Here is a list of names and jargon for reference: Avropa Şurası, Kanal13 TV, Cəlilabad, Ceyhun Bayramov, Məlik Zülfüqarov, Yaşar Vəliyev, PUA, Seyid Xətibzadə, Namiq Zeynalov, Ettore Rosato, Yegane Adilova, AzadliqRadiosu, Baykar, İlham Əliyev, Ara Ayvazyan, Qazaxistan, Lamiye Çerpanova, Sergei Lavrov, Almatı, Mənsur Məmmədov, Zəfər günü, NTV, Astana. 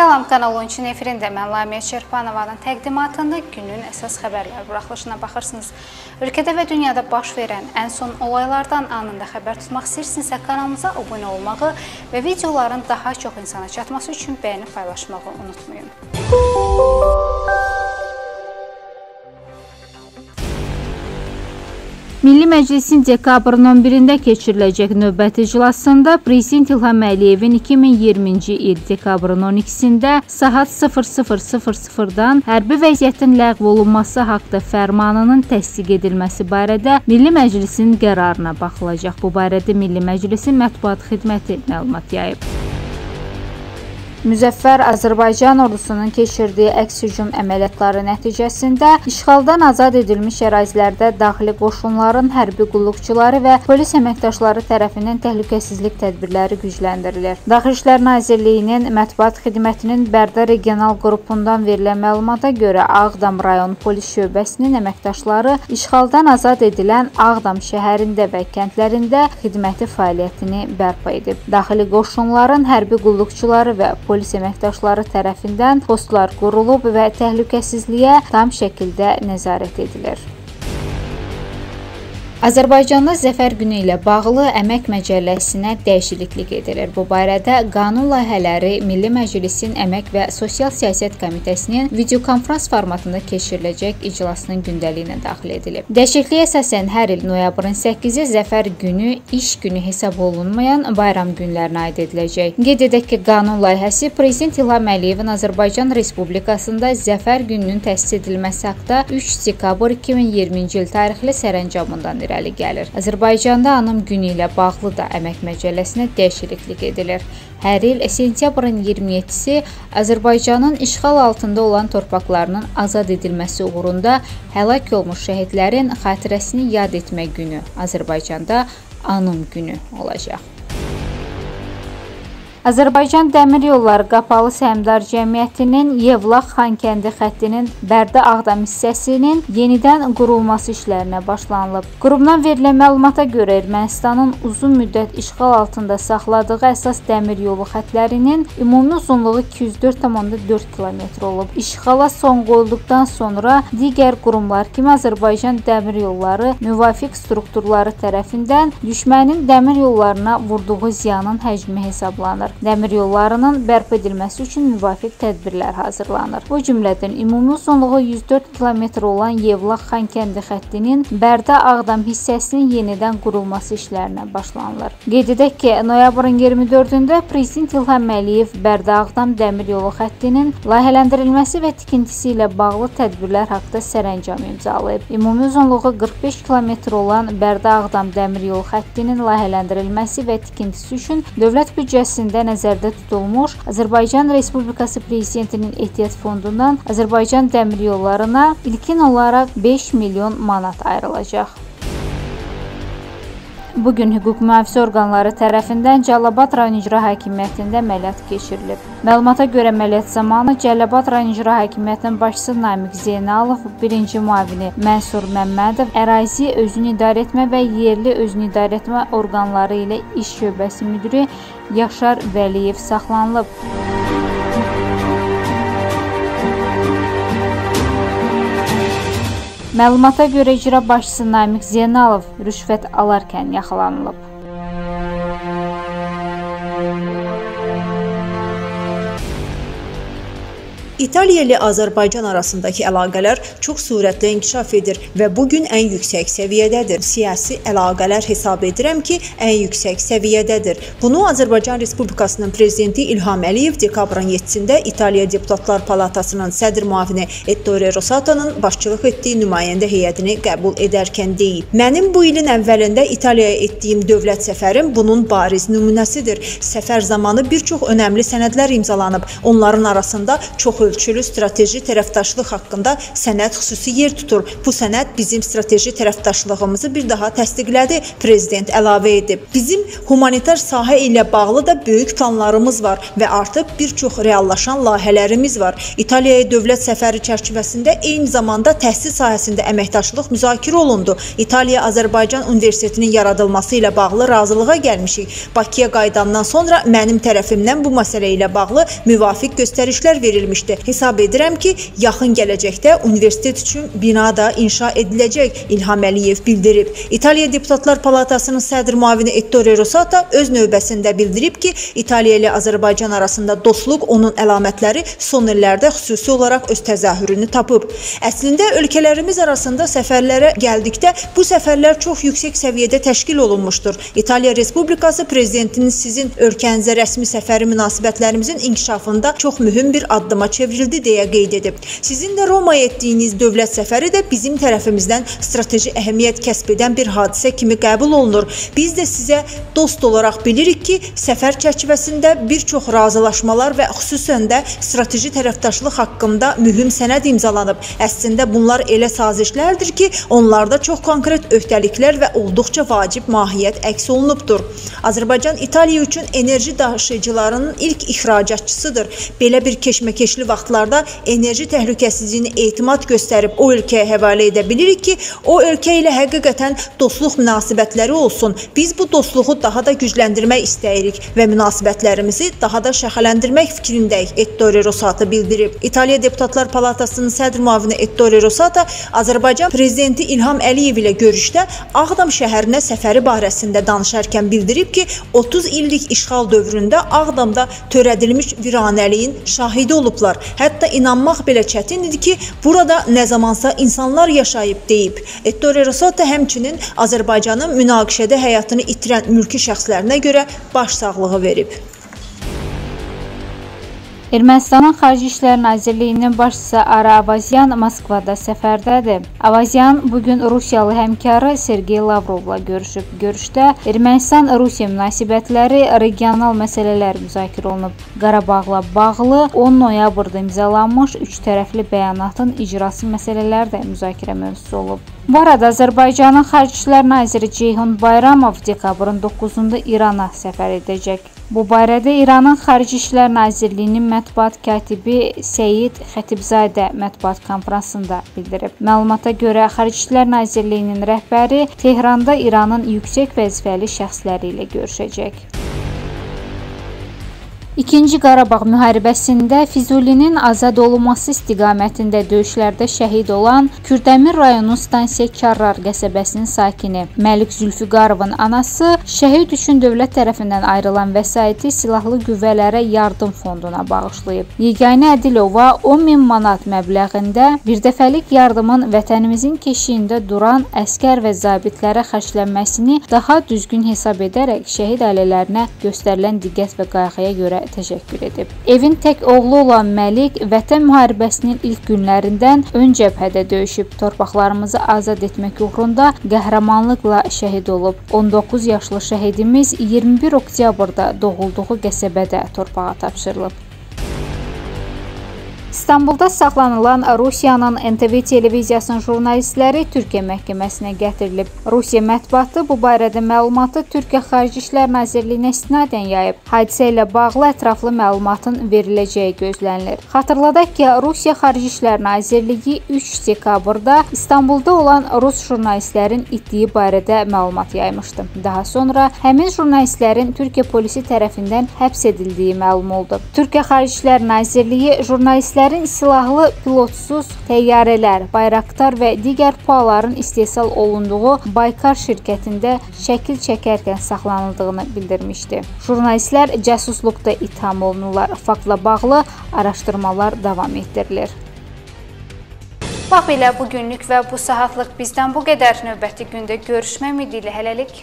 Salam, Kanal 13 efirində mən Lamiye Çerpanovanın təqdimatında günün əsas xəbərlər buraxılışına baxırsınız. Ölkədə və dünyada baş verən ən son olaylardan anında xəbər tutmaq istəyirsinizsə kanalımıza abunə olmağı və videoların daha çox insana çatması üçün bəyənib paylaşmağı unutmayın. Milli Məclisin dekabrın 11-də keçiriləcək növbəti iclasında Prezident İlham Əliyevin 2020-ci il dekabrın 12-də saat 00:00-dan hərbi vəziyyətin ləğv olunması haqqında fərmanının təsdiq edilməsi barədə Milli Məclisin qərarına baxılacaq. Bu barədə Milli Məclisin mətbuat xidməti məlumat yayıb. Müzəffər Azərbaycan ordusunun keçirdiyi əks-hücum əməliyyatları nəticəsində işğaldan azad edilmiş ərazilərdə daxili qoşunların hərbi qulluqçuları və polis əməkdaşları tərəfindən təhlükəsizlik tədbirləri gücləndirilir. Daxili İşlər Nazirliyinin mətbuat xidmətinin Bərdə regional qrupundan verilən məlumata görə Ağdam rayon polis şöbəsinin əməkdaşları işğaldan azad edilən Ağdam şəhərində və kəndlərində xidməti fəaliyyətini bərpa edib. Daxili qoşunların hərbi qulluqçuları və polis əməkdaşları tərəfindən postlar qurulub və təhlükəsizliyə tam şəkildə nəzarət edilir. Azərbaycanda Zəfər günü ilə bağlı əmək məcəlləsinə dəyişiklik edilir. Bu barədə qanun layihələri Milli Məclisin Əmək və Sosial Siyasət Komitəsinin videokonferans formatında keçiriləcək iclasının gündəliyinə daxil edilib. Dəyişikliyə əsasən hər il noyabrın 8-i Zəfər günü iş günü hesab olunmayan bayram günlərinə aid ediləcək. Qeyd edək ki, qanun layihəsi Prezident İlham Əliyevin Azərbaycan Respublikasında Zəfər gününün təsis edilməsi haqqında 3 dekabr 2020-ci il tarixli sərəncamından edilir. Azərbaycanda Anım günü ilə bağlı da əmək məcəlləsinə dəyişiklik edilir. Hər il sentyabrın 27-si Azərbaycanın işğal altında olan torpaqlarının azad edilməsi uğrunda həlak olmuş şəhidlərin xatirəsini yad etmə günü, Azərbaycanda Anım günü olacaq. Azərbaycan Dəmir Yolları Qapalı Səhmdar Cəmiyyətinin Yevlax-Xankəndi xəttinin Bərdə-Ağdam hissəsinin yenidən qurulması işlərinə başlanılıb. Qurumdan verilən məlumata görə Ermənistanın uzun müddət işğal altında saxladığı əsas dəmir yolu xətlərinin ümumi uzunluğu 204,4 km olub. İşğala son qoyulduqdan sonra digər qurumlar kimi Azərbaycan Dəmir Yolları müvafiq strukturları tərəfindən düşmənin dəmir yollarına vurduğu ziyanın həcmi hesablanır. Dəmir yollarının bərpa edilməsi üçün müvafiq tədbirlər hazırlanır. Bu cümlədən ümumi uzunluğu 104 km olan Yevlax-Xankəndi xəttinin Bərdə-Ağdam hissəsinin yenidən qurulması işlərinə başlanılır. Qeyd edək ki, noyabrın 24-də Prezident İlham Əliyev Bərdə-Ağdam dəmir yolu xəttinin layihələndirilməsi və tikintisi ilə bağlı tədbirlər haqqında sərəncam imzalayıb. Ümumi uzunluğu 45 km olan Bərdə-Ağdam dəmir yolu xəttinin layihələndirilməsi və tikintisi üçün dövlət büdcəsində nəzərdə tutulmuş Azərbaycan Respublikası Prezidentinin ehtiyat fondundan Azərbaycan dəmir yollarına ilkin olaraq 5 milyon manat ayrılacaq. Bugün hüquq mühafizə orqanları tərəfindən Cəlilabad rayon icra hakimiyyətində əməliyyat keçirilib. Məlumata görə əməliyyat zamanı Cəlilabad rayon icra hakimiyyətinin başçısı Namiq Zeynalov, birinci müavini Mənsur Məmmədov, ərazi özünü idarə etmə və yerli özünü idarə etmə orqanları ilə iş şöbəsi müdiri Yaşar Vəliyev saxlanılıb. Məlumata görə icra başçısı Namiq Zeynalov rüşvət alarkən yaxalanılıb. İtaliya ilə Azərbaycan arasındakı əlaqələr çox sürətlə inkişaf edir və bugün ən yüksək səviyyədədir. Siyasi əlaqələr hesab edirəm ki, ən yüksək səviyyədədir. Bunu Azərbaycan Respublikasının Prezidenti İlham Əliyev dekabrın 7-də İtaliya Deputatlar Palatasının sədr müavini Ettore Rosatonun başçılıq etdiyi nümayəndə heyətini qəbul edərkən deyib. Mənim bu ilin əvvəlində İtaliyaya etdiyim dövlət səfərim bunun bariz nümunəsidir. Səfər zamanı bir çox önəmli sənədlər imzalanıb. Onların arasında çox ölçülü strateji tərəfdaşlıq haqqında sənəd xüsusi yer tutur. Bu sənəd bizim strateji tərəfdaşlığımızı bir daha təsdiqlədi, prezident əlavə edib. Bizim humanitar sahə ilə bağlı da böyük planlarımız var və artıq bir çox reallaşan layihələrimiz var. İtaliyaya dövlət səfəri çərçivəsində eyni zamanda təhsil sahəsində əməkdaşlıq müzakirə olundu. İtaliya Azərbaycan Universitetinin yaradılması ilə bağlı razılığa gəlmişik. Bakıya qaydandan sonra mənim tərəfimdən bu məsələ ilə bağlı müvafiq göstərişlər verilmişdi. Hesab edirəm ki, yaxın gələcəkdə universitet üçün bina da inşa ediləcək, İlham Əliyev bildirib. İtaliya Deputatlar Palatasının sədr müavini Ettore Rosato öz növbəsində bildirib ki, İtaliya ilə Azərbaycan arasında dostluq, onun əlamətləri son illərdə xüsusi olaraq öz təzahürünü tapıb. Əslində, ölkələrimiz arasında səfərlərə gəldikdə bu səfərlər çox yüksək səviyyədə təşkil olunmuşdur. İtaliya Respublikası Prezidentinin sizin ölkənizə rəsmi səfəri münasibətlərimizin inkişafında çox mühüm bir addıma çevrildi deyə qeyd edib. Sizin də Romaya etdiyiniz dövlət səfəri də bizim tərəfimizdən strateji əhəmiyyət kəsb edən bir hadisə kimi qəbul olunur. Biz də sizə dost olaraq bilirik ki, səfər çərçivəsində bir çox razılaşmalar və xüsusən də strateji tərəfdaşlıq haqqında mühüm sənəd imzalanıb. Əslində bunlar elə sazişlərdir ki, onlarda çox konkret öhdəliklər və olduqca vacib mahiyyət əks olunubdur. Azərbaycan İtaliya üçün enerji daşıyıcılarının ilk ixracatçısıdır. Belə bir keşməkeşli vaxtlarda enerji təhlükəsizliyini etimad göstərib o ölkəyə həvalə edə bilirik ki, o ölkə ilə həqiqətən dostluq münasibətləri olsun. Biz bu dostluğu daha da gücləndirmək istəyirik və münasibətlərimizi daha da şəxələndirmək fikrindəyik, Ettore Rosato bildirib. İtaliya Deputatlar Palatasının sədr müavini Ettore Rosato Azərbaycan Prezidenti İlham Əliyev ilə görüşdə Ağdam şəhərinə səfəri barəsində danışarkən bildirib ki, 30 illik işğal dövründə Ağdamda törədilmiş viranəliyin şahidi olublar. Hətta inanmaq belə çətin idi ki, burada nə zamansa insanlar yaşayıb deyib. Ettore Rosato həmçinin Azərbaycanın münaqişədə həyatını itirən mülki şəxslərinə görə başsağlığı verib. Ermənistanın Xarici İşlər Nazirliyinin başçısı Ara Ayvazyan Moskvada səfərdədir. Ayvazyan bugün Rusiyalı həmkarı Sergei Lavrovla görüşüb. Görüşdə Ermənistan-Rusiya münasibətləri, regional məsələlər müzakirə olunub. Qarabağla bağlı 10 noyabrda imzalanmış üç tərəfli bəyanatın icrası məsələləri də müzakirə mövzusu olub. Bu arada Azərbaycanın Xarici İşlər Naziri Ceyhun Bayramov dekabrın 9-da İrana səfər edəcək. Bu barədə İranın Xarici İşlər Nazirliyinin mətbuat katibi Seyid Xətibzadə mətbuat konferansında bildirib. Məlumata görə Xarici İşlər Nazirliyinin rəhbəri Tehranda İranın yüksək vəzifəli şəxsləri ilə görüşəcək. İkinci Qarabağ müharibəsində Füzulinin azad olunması istiqamətində döyüşlərdə şəhid olan Kürdəmir rayonu stansiya Karrar qəsəbəsinin sakini Məlik Zülfüqarovun anası şəhid üçün dövlət tərəfindən ayrılan vəsaiti silahlı qüvvələrə yardım fonduna bağışlayıb. Yegane Adilova 10.000 manat məbləğində birdəfəlik yardımın vətənimizin keşiyində duran əskər və zabitlərə xərclənməsini daha düzgün hesab edərək şəhid ailələrinə göstərilən diqqət və qayğıya görə təşəkkür edib. Evin tək oğlu olan Məlik Vətən müharibəsinin ilk günlərindən ön cəbhədə döyüşüb, torpaqlarımızı azad etmək uğrunda qəhrəmanlıqla şəhid olub. 19 yaşlı şəhidimiz 21 oktyabrda doğulduğu qəsəbədə torpağa tapşırılıb. İstanbulda saxlanılan Rusiyanın NTV televiziyasının jurnalistləri Türkiyə məhkəməsinə gətirilib. Rusiya mətbuatı bu barədə məlumatı Türkiyə Xarici İşlər Nazirliyinə istinadən yayıb. Hadisə ilə bağlı ətraflı məlumatın veriləcəyi gözlənilir. Xatırladaq ki, Rusiya Xarici İşlər Nazirliyi 3 dekabrda İstanbulda olan rus jurnalistlərin ittiyi barədə məlumat yaymışdı. Daha sonra həmin jurnalistlərin Türkiyə polisi tərəfindən həbs edildiyi məlum oldu. Türkiyə Xarici İşlər Nazirliyi jurnalistlər silahlı, pilotsuz təyyarələr, bayraqlar və digər PUA-ların istehsal olunduğu Baykar şirkətində şəkil çəkərkən saxlanıldığını bildirmişdi. Jurnalistlər cəsusluqda itham olunurlar. Faktla bağlı araşdırmalar davam etdirilir. Bax belə bugünlük və bu saatlik bizdən bu qədər. Növbəti gündə görüşmək ümidi ilə hələlik.